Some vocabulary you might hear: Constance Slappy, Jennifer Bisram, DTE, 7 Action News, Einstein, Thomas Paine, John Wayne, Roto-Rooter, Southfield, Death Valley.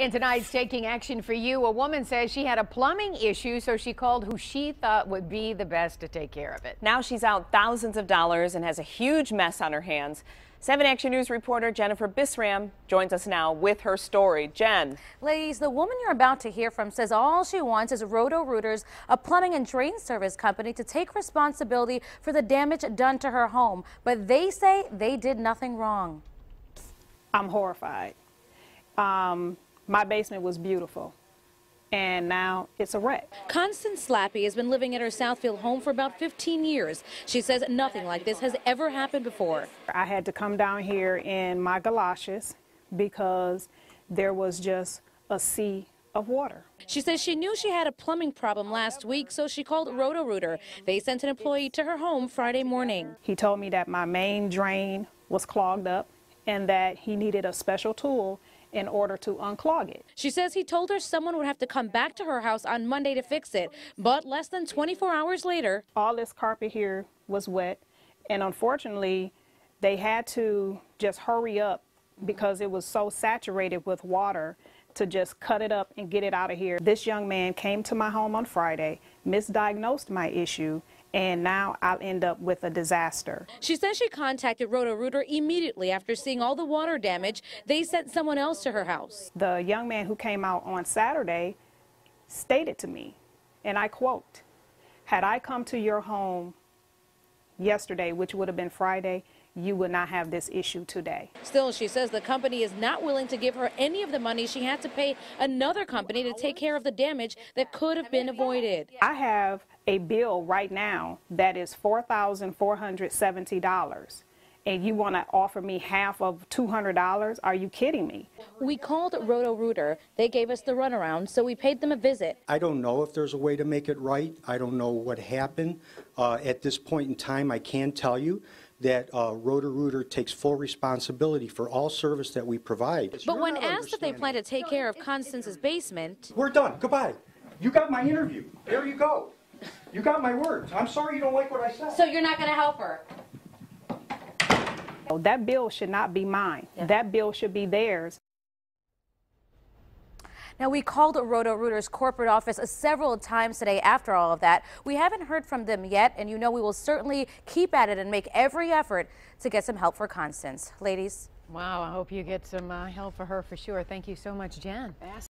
In tonight's Taking Action for You, a woman says she had a plumbing issue, so she called who she thought would be the best to take care of it. Now she's out thousands of dollars and has a huge mess on her hands. 7 Action News reporter Jennifer Bisram joins us now with her story. Jen. Ladies, the woman you're about to hear from says all she wants is Roto-Rooters, a plumbing and drain service company, to take responsibility for the damage done to her home. But they say they did nothing wrong. I'm horrified. My basement was beautiful, and now it's a wreck. Constance Slappy has been living at her Southfield home for about 15 years. She says nothing like this has ever happened before. I had to come down here in my galoshes because there was just a sea of water. She says she knew she had a plumbing problem last week, so she called Roto-Rooter. They sent an employee to her home Friday morning. He told me that my main drain was clogged up and that he needed a special tool in order to unclog it. She says he told her someone would have to come back to her house on Monday to fix it, but less than 24 hours later, all this carpet here was wet, and unfortunately, they had to just hurry up because it was so saturated with water to just cut it up and get it out of here. This young man came to my home on Friday, misdiagnosed my issue, and now I'll end up with a disaster. She says she contacted Roto-Rooter immediately after seeing all the water damage. They sent someone else to her house. The young man who came out on Saturday stated to me, and I quote, "Had I come to your home yesterday, which would have been Friday, you would not have this issue today." Still, she says the company is not willing to give her any of the money she had to pay another company to take care of the damage that could have been avoided. I have a bill right now that is $4,470, and you want to offer me half of $200? Are you kidding me? We called Roto-Rooter. They gave us the runaround, so we paid them a visit. I don't know if there's a way to make it right. I don't know what happened. At this point in time, I can tell you that Roto-Rooter takes full responsibility for all service that we provide. But when asked if they plan to take care of Constance's basement... We're done. Goodbye. You got my interview. There you go. You got my words. I'm sorry you don't like what I said. So you're not going to help her? Oh, that bill should not be mine. Yeah. That bill should be theirs. Now, we called Roto-Rooter's corporate office several times today after all of that. We haven't heard from them yet, and you know we will certainly keep at it and make every effort to get some help for Constance. Ladies. Wow, I hope you get some help for her for sure. Thank you so much, Jen.